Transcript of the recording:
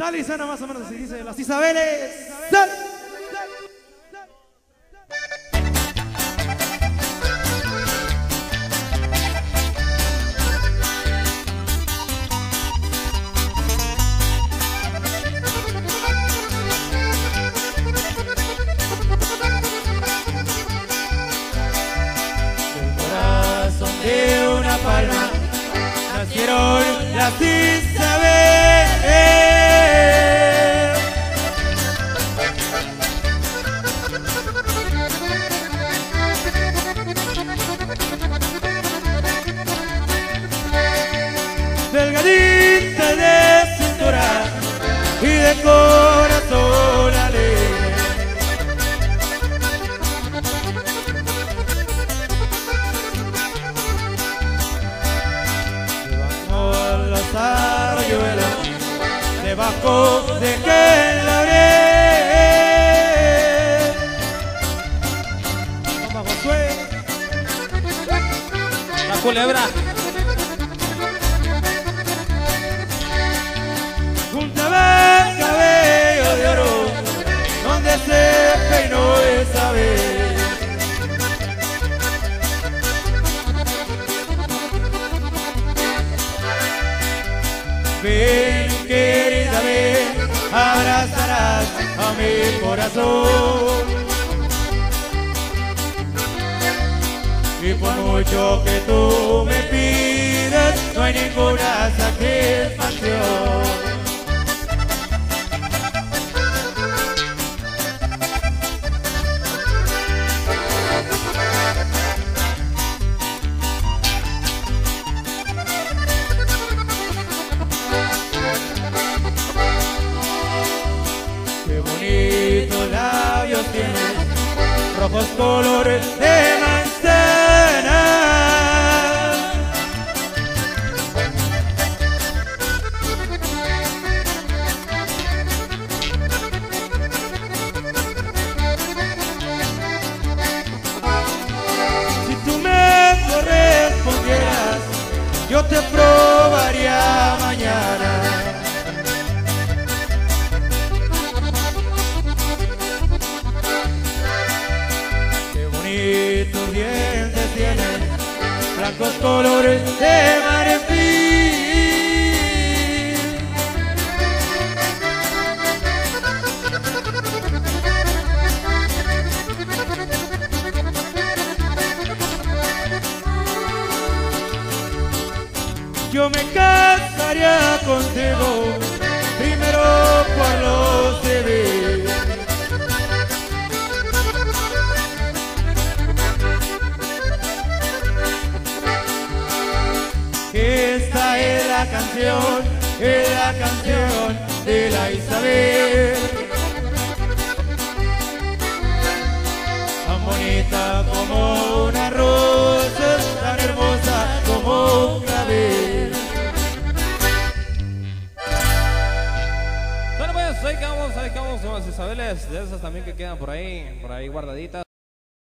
Sale y sana más o menos así, dice Las Isabeles. ¡Sale! Del corazón de una palma nacieron las Isabeles. Delgadita de cintura y de corazón alegre, llevamos las arroyuelas debajo de aquel laurel. Vamos, Josué. La culebra. Juntaba el cabello de oro donde se peinó esa vez. Ven, querida, ven, abrazarás a mi corazón. Y por mucho que tú me pides, no hay ninguna satisfacción. Tienes rojos colores de manzana, si tú me correspondieras, yo te probaría mañana. Tus dientes tienen blancos colores de marfil. Yo me casaría contigo, primero por lo civil. Esta es la canción de la Isabel, tan bonita como una rosa, tan hermosa como un clavel. Bueno, pues ahí quedamos las Isabeles, de esas también que quedan por ahí guardaditas.